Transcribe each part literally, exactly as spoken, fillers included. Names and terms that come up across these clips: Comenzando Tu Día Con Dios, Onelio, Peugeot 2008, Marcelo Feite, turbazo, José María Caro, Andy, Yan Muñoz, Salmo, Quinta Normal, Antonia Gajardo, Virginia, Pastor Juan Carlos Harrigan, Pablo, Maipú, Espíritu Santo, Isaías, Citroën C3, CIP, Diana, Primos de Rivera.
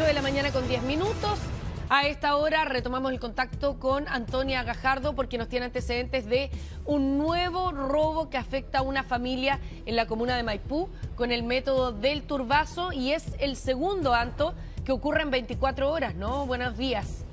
ocho de la mañana con diez minutos. A esta hora retomamos el contacto con Antonia Gajardo porque nos tiene antecedentes de un nuevo robo que afecta a una familia en la comuna de Maipú con el método del turbazo, y es el segundo, Anto, que ocurre en veinticuatro horas, ¿no? Buenos días.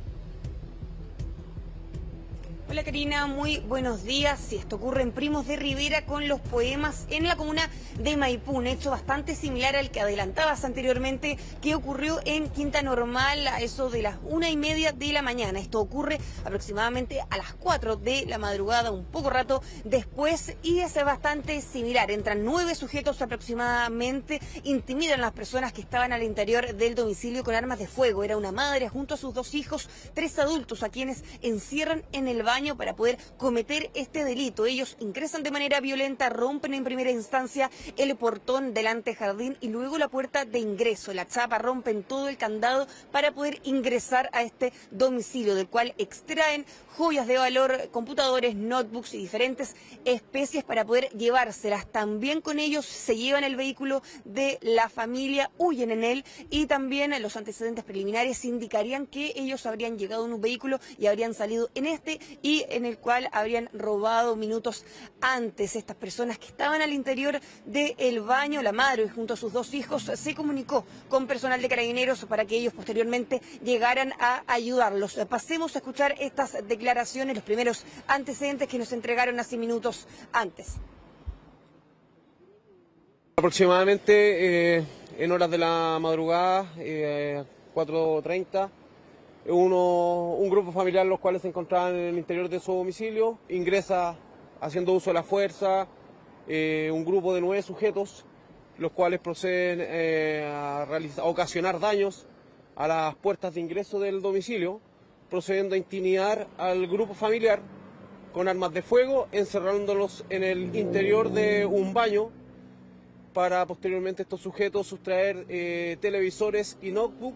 Hola Karina, muy buenos días. Si esto ocurre en Primos de Rivera con los poemas en la comuna de Maipú, un hecho bastante similar al que adelantabas anteriormente que ocurrió en Quinta Normal a eso de las una y media de la mañana. Esto ocurre aproximadamente a las cuatro de la madrugada, un poco rato después, y es bastante similar. Entran nueve sujetos aproximadamente, intimidan a las personas que estaban al interior del domicilio con armas de fuego. Era una madre junto a sus dos hijos, tres adultos a quienes encierran en el baño para poder cometer este delito. Ellos ingresan de manera violenta, rompen en primera instancia el portón del antejardín y luego la puerta de ingreso, la chapa, rompen todo el candado para poder ingresar a este domicilio, del cual extraen joyas de valor, computadores, notebooks y diferentes especies para poder llevárselas. También con ellos se llevan el vehículo de la familia, huyen en él, y también los antecedentes preliminares indicarían que ellos habrían llegado en un vehículo y habrían salido en este, y en el cual habrían robado minutos antes. Estas personas que estaban al interior del baño, la madre junto a sus dos hijos, se comunicó con personal de Carabineros para que ellos posteriormente llegaran a ayudarlos. Pasemos a escuchar estas declaraciones, los primeros antecedentes que nos entregaron hace minutos antes. Aproximadamente eh, en horas de la madrugada, eh, cuatro treinta, Uno, un grupo familiar, los cuales se encontraban en el interior de su domicilio, ingresa haciendo uso de la fuerza eh, un grupo de nueve sujetos, los cuales proceden eh, a, realizar, a ocasionar daños a las puertas de ingreso del domicilio, procediendo a intimidar al grupo familiar con armas de fuego, encerrándolos en el interior de un baño, para posteriormente estos sujetos sustraer eh, televisores y notebook,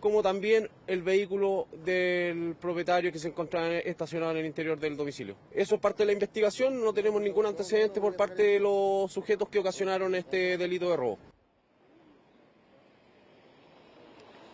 como también el vehículo del propietario que se encontraba estacionado en el interior del domicilio. Eso es parte de la investigación, no tenemos ningún antecedente por parte de los sujetos que ocasionaron este delito de robo.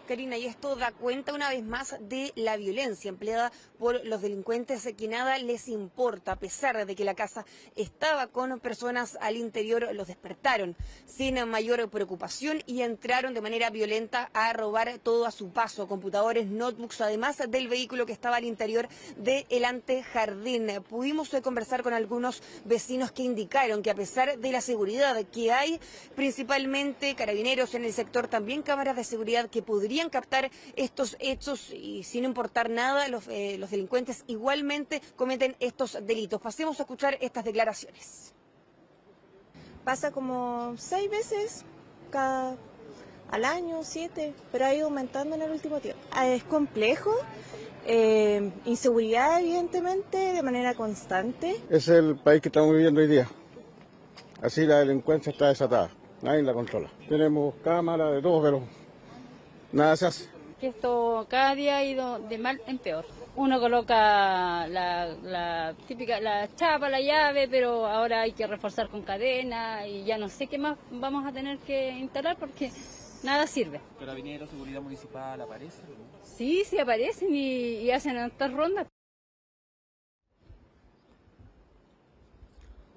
Karina, y esto da cuenta una vez más de la violencia empleada por los delincuentes, que nada les importa. A pesar de que la casa estaba con personas al interior, los despertaron sin mayor preocupación y entraron de manera violenta a robar todo a su paso, computadores, notebooks, además del vehículo que estaba al interior del antejardín. Pudimos conversar con algunos vecinos que indicaron que a pesar de la seguridad que hay, principalmente Carabineros en el sector, también cámaras de seguridad que podrían captar estos hechos, y sin importar nada, los, eh, los delincuentes igualmente cometen estos delitos. Pasemos a escuchar estas declaraciones. Pasa como seis veces cada, al año, siete, pero ha ido aumentando en el último tiempo. Es complejo, eh, inseguridad evidentemente de manera constante. Es el país que estamos viviendo hoy día, así la delincuencia está desatada, nadie la controla. Tenemos cámaras de todo, pero nada se hace. Que esto cada día ha ido de mal en peor. Uno coloca la, la típica, la chapa, la llave, pero ahora hay que reforzar con cadena y ya no sé qué más vamos a tener que instalar porque nada sirve. ¿Carabineros, seguridad municipal aparecen? Sí, sí aparecen y, y hacen estas rondas.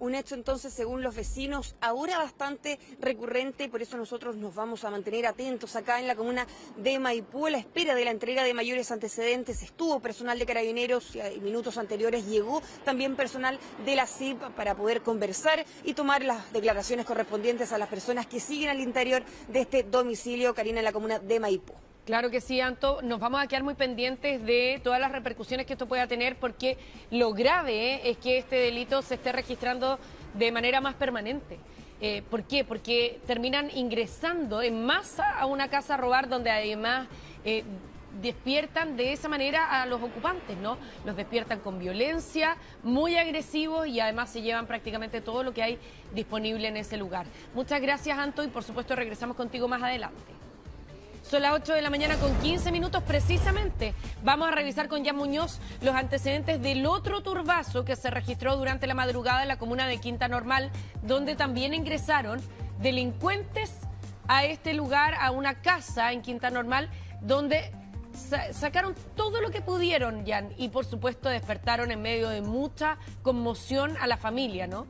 Un hecho entonces, según los vecinos, ahora bastante recurrente, por eso nosotros nos vamos a mantener atentos acá en la comuna de Maipú, a la espera de la entrega de mayores antecedentes. Estuvo personal de Carabineros y minutos anteriores llegó también personal de la C I P para poder conversar y tomar las declaraciones correspondientes a las personas que siguen al interior de este domicilio, Karina, en la comuna de Maipú. Claro que sí, Anto. Nos vamos a quedar muy pendientes de todas las repercusiones que esto pueda tener, porque lo grave es que este delito se esté registrando de manera más permanente. Eh, ¿Por qué? Porque terminan ingresando en masa a una casa a robar, donde además eh, despiertan de esa manera a los ocupantes, ¿no? Los despiertan con violencia, muy agresivos, y además se llevan prácticamente todo lo que hay disponible en ese lugar. Muchas gracias, Anto, y por supuesto regresamos contigo más adelante. Son las ocho de la mañana con quince minutos precisamente. Vamos a revisar con Yan Muñoz los antecedentes del otro turbazo que se registró durante la madrugada en la comuna de Quinta Normal, donde también ingresaron delincuentes a este lugar, a una casa en Quinta Normal, donde sa sacaron todo lo que pudieron, Yan, y por supuesto despertaron en medio de mucha conmoción a la familia, ¿no?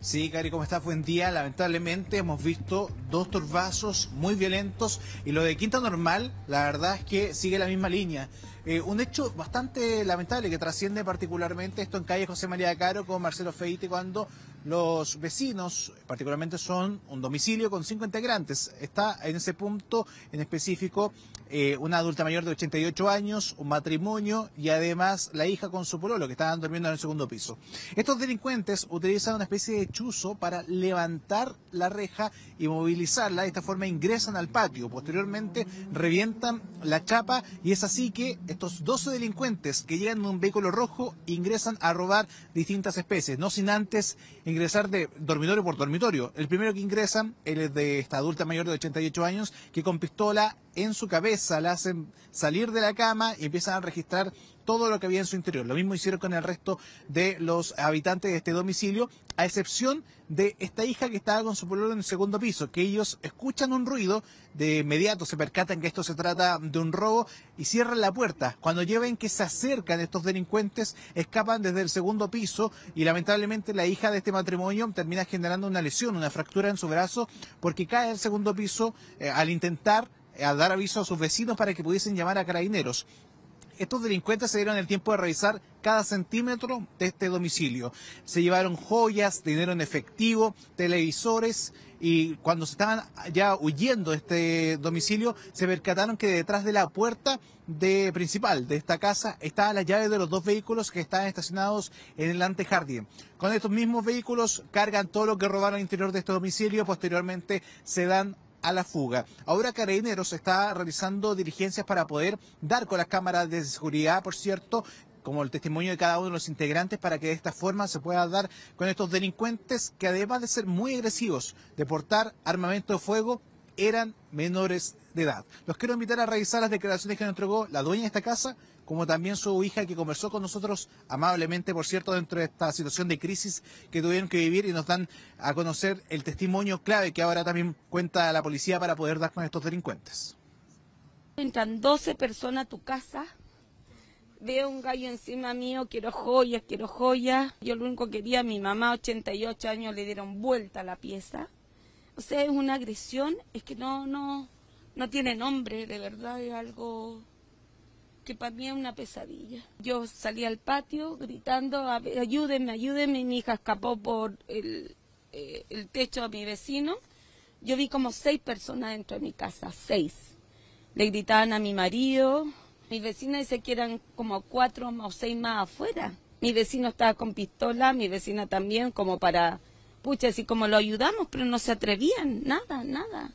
Sí, Cari, ¿cómo estás? Buen día. Lamentablemente hemos visto dos turbazos muy violentos y lo de Quinta Normal, la verdad es que sigue la misma línea. Eh, un hecho bastante lamentable que trasciende particularmente esto en calle José María Caro con Marcelo Feite, cuando los vecinos, particularmente son un domicilio con cinco integrantes. Está en ese punto en específico eh, una adulta mayor de ochenta y ocho años, un matrimonio y además la hija con su pololo que estaban durmiendo en el segundo piso. Estos delincuentes utilizan una especie de chuzo para levantar la reja y movilizarla. De esta forma ingresan al patio, posteriormente revientan la chapa y es así que estos doce delincuentes que llegan en un vehículo rojo ingresan a robar distintas especies, no sin antes ingresar de dormitorio por dormitorio. El primero que ingresan es de esta adulta mayor de ochenta y ocho años que con pistola en su cabeza la hacen salir de la cama y empiezan a registrar todo lo que había en su interior. Lo mismo hicieron con el resto de los habitantes de este domicilio, a excepción de esta hija que estaba con su pololo en el segundo piso, que ellos escuchan un ruido, de inmediato se percatan que esto se trata de un robo y cierran la puerta. Cuando lleven que se acercan estos delincuentes, escapan desde el segundo piso y lamentablemente la hija de este matrimonio termina generando una lesión, una fractura en su brazo, porque cae del segundo piso eh, al intentar eh, a dar aviso a sus vecinos para que pudiesen llamar a carabineros. Estos delincuentes se dieron el tiempo de revisar cada centímetro de este domicilio. Se llevaron joyas, dinero en efectivo, televisores, y cuando se estaban ya huyendo de este domicilio, se percataron que detrás de la puerta de principal de esta casa estaban las llaves de los dos vehículos que estaban estacionados en el antejardín. Con estos mismos vehículos cargan todo lo que robaron al interior de este domicilio, posteriormente se dan a la fuga. Ahora Carabineros está realizando diligencias para poder dar con las cámaras de seguridad, por cierto, como el testimonio de cada uno de los integrantes, para que de esta forma se pueda dar con estos delincuentes que, además de ser muy agresivos, de portar armamento de fuego, eran menores de edad. Los quiero invitar a revisar las declaraciones que nos entregó la dueña de esta casa, como también su hija, que conversó con nosotros amablemente, por cierto, dentro de esta situación de crisis que tuvieron que vivir, y nos dan a conocer el testimonio clave que ahora también cuenta la policía para poder dar con estos delincuentes. Entran doce personas a tu casa, veo un gallo encima mío, quiero joyas, quiero joyas. Yo lo único que quería, mi mamá, ochenta y ocho años, le dieron vuelta a la pieza. O sea, es una agresión, es que no, no, no tiene nombre, de verdad, es algo que para mí es una pesadilla. Yo salí al patio gritando, ayúdenme, ayúdenme, mi hija escapó por el, eh, el techo de mi vecino. Yo vi como seis personas dentro de mi casa, seis. Le gritaban a mi marido, mis vecinos dice que eran como cuatro o seis más afuera. Mi vecino estaba con pistola, mi vecina también, como para, pucha, así como lo ayudamos, pero no se atrevían, nada, nada.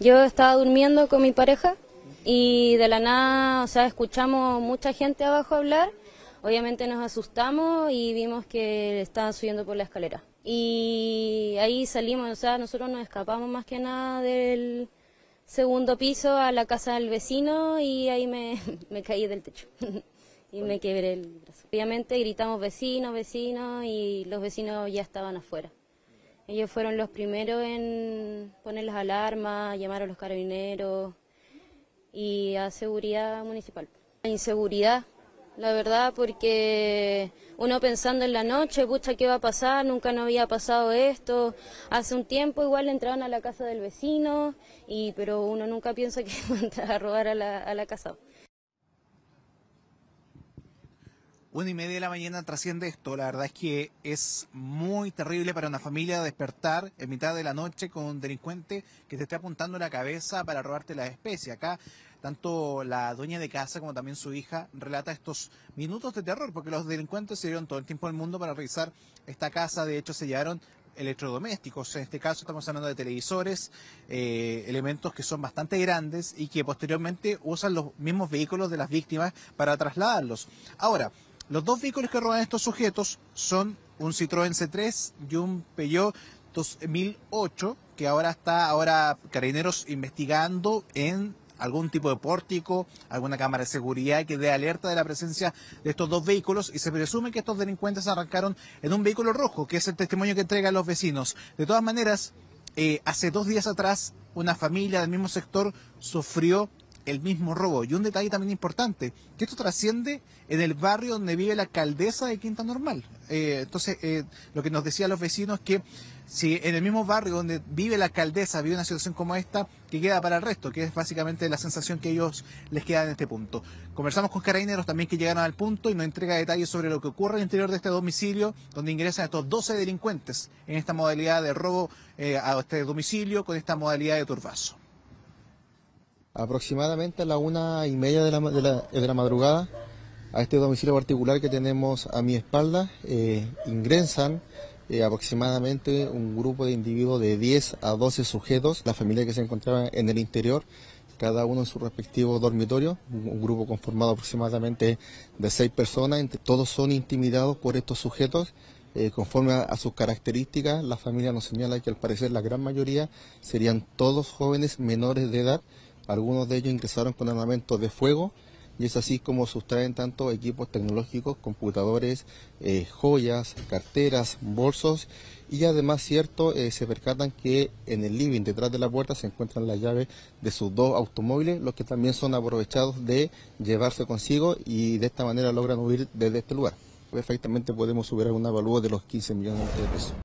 Yo estaba durmiendo con mi pareja, y de la nada, o sea, escuchamos mucha gente abajo hablar, obviamente nos asustamos y vimos que estaban subiendo por la escalera. Y ahí salimos, o sea, nosotros nos escapamos más que nada del segundo piso a la casa del vecino y ahí me, me caí del techo y me quebré el brazo. Obviamente gritamos vecinos, vecinos y los vecinos ya estaban afuera. Ellos fueron los primeros en poner las alarmas, llamaron a los carabineros y a seguridad municipal. La inseguridad, la verdad, porque uno pensando en la noche, pucha, ¿qué va a pasar? Nunca no había pasado esto. Hace un tiempo igual entraban a la casa del vecino, y pero uno nunca piensa que van a entrar a robar a la, a la casa. Una y media de la mañana trasciende esto. La verdad es que es muy terrible para una familia despertar en mitad de la noche con un delincuente que te esté apuntando la cabeza para robarte la especie. Acá tanto la dueña de casa como también su hija relata estos minutos de terror, porque los delincuentes se dieron todo el tiempo del mundo para revisar esta casa. De hecho, se llevaron electrodomésticos, en este caso estamos hablando de televisores, eh, elementos que son bastante grandes y que posteriormente usan los mismos vehículos de las víctimas para trasladarlos. Ahora, los dos vehículos que roban estos sujetos son un Citroën C tres y un Peugeot dos mil ocho, que ahora está ahora Carabineros investigando en algún tipo de pórtico, alguna cámara de seguridad que dé alerta de la presencia de estos dos vehículos, y se presume que estos delincuentes arrancaron en un vehículo rojo, que es el testimonio que entregan los vecinos. De todas maneras, eh, hace dos días atrás, una familia del mismo sector sufrió el mismo robo. Y un detalle también importante, que esto trasciende en el barrio donde vive la alcaldesa de Quinta Normal. Eh, entonces, eh, lo que nos decían los vecinos es que si en el mismo barrio donde vive la alcaldesa vive una situación como esta, que queda para el resto, que es básicamente la sensación que ellos les queda en este punto. Conversamos con carabineros también que llegaron al punto y nos entrega detalles sobre lo que ocurre al interior de este domicilio, donde ingresan estos doce delincuentes en esta modalidad de robo eh, a este domicilio con esta modalidad de turbazo. Aproximadamente a la una y media de la, de la, de la madrugada, a este domicilio particular que tenemos a mi espalda, eh, ingresan eh, aproximadamente un grupo de individuos de diez a doce sujetos, la familia que se encontraba en el interior, cada uno en su respectivo dormitorio, un grupo conformado aproximadamente de seis personas, todos son intimidados por estos sujetos. Eh, conforme a, a sus características, la familia nos señala que al parecer la gran mayoría serían todos jóvenes menores de edad. Algunos de ellos ingresaron con armamentos de fuego y es así como sustraen tanto equipos tecnológicos, computadores, eh, joyas, carteras, bolsos y además, cierto, eh, se percatan que en el living detrás de la puerta se encuentran las llaves de sus dos automóviles, los que también son aprovechados de llevarse consigo y de esta manera logran huir desde este lugar. Perfectamente podemos superar un avalúo de los quince millones de pesos.